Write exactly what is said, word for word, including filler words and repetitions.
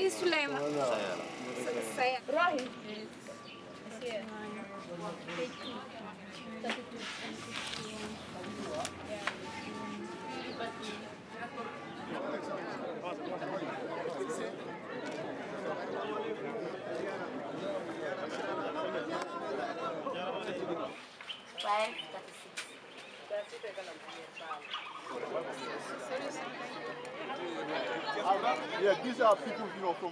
Bali Sulaiman. Right. Five thirty six. Yeah, these are people, you know, from